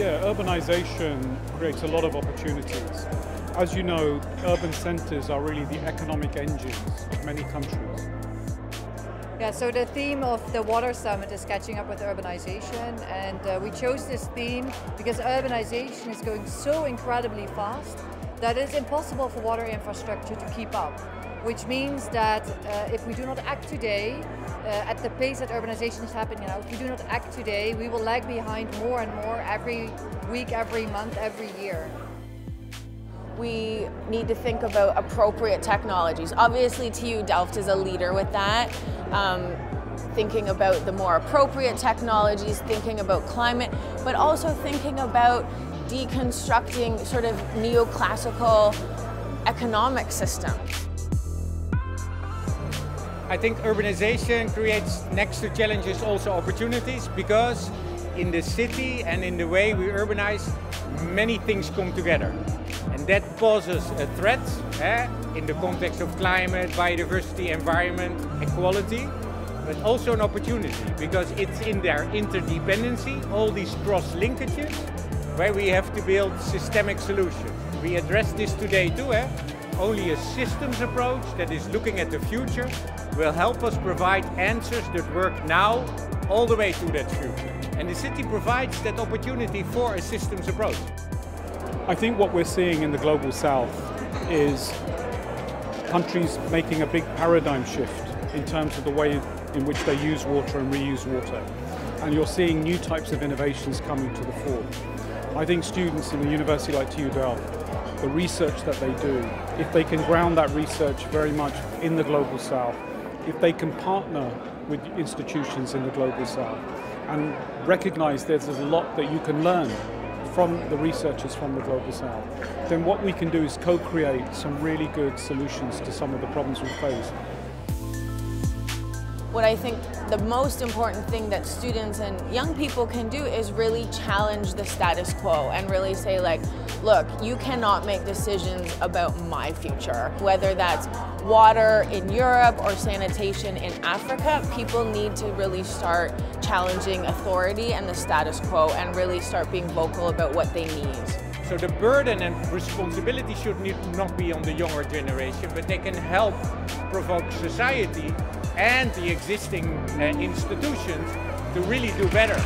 Yeah, urbanization creates a lot of opportunities. As you know, urban centers are really the economic engines of many countries. Yeah, so the theme of the Water Summit is catching up with urbanization, and we chose this theme because urbanization is going so incredibly fast that it's impossible for water infrastructure to keep up, which means that if we do not act today, at the pace that urbanization is happening now, if we do not act today, we will lag behind more and more every week, every month, every year. We need to think about appropriate technologies. Obviously, TU Delft is a leader with that. Thinking about the more appropriate technologies, thinking about climate, but also thinking about deconstructing sort of neoclassical economic systems. I think urbanization creates, next to challenges, also opportunities, because in the city and in the way we urbanize, many things come together. And that poses a threat in the context of climate, biodiversity, environment, equality, but also an opportunity, because it's in their interdependency, all these cross-linkages, where we have to build systemic solutions. We address this today too. Only a systems approach that is looking at the future will help us provide answers that work now all the way to that future. And the city provides that opportunity for a systems approach. I think what we're seeing in the Global South is countries making a big paradigm shift in terms of the way in which they use water and reuse water. And you're seeing new types of innovations coming to the fore. I think students in a university like TU Delft, the research that they do, if they can ground that research very much in the Global South, if they can partner with institutions in the Global South and recognize there's a lot that you can learn from the researchers from the Global South, then what we can do is co-create some really good solutions to some of the problems we face. What I think the most important thing that students and young people can do is really challenge the status quo and really say, like, look, you cannot make decisions about my future. Whether that's water in Europe or sanitation in Africa, people need to really start challenging authority and the status quo and really start being vocal about what they need. So the burden and responsibility should not be on the younger generation, but they can help provoke society and the existing institutions to really do better.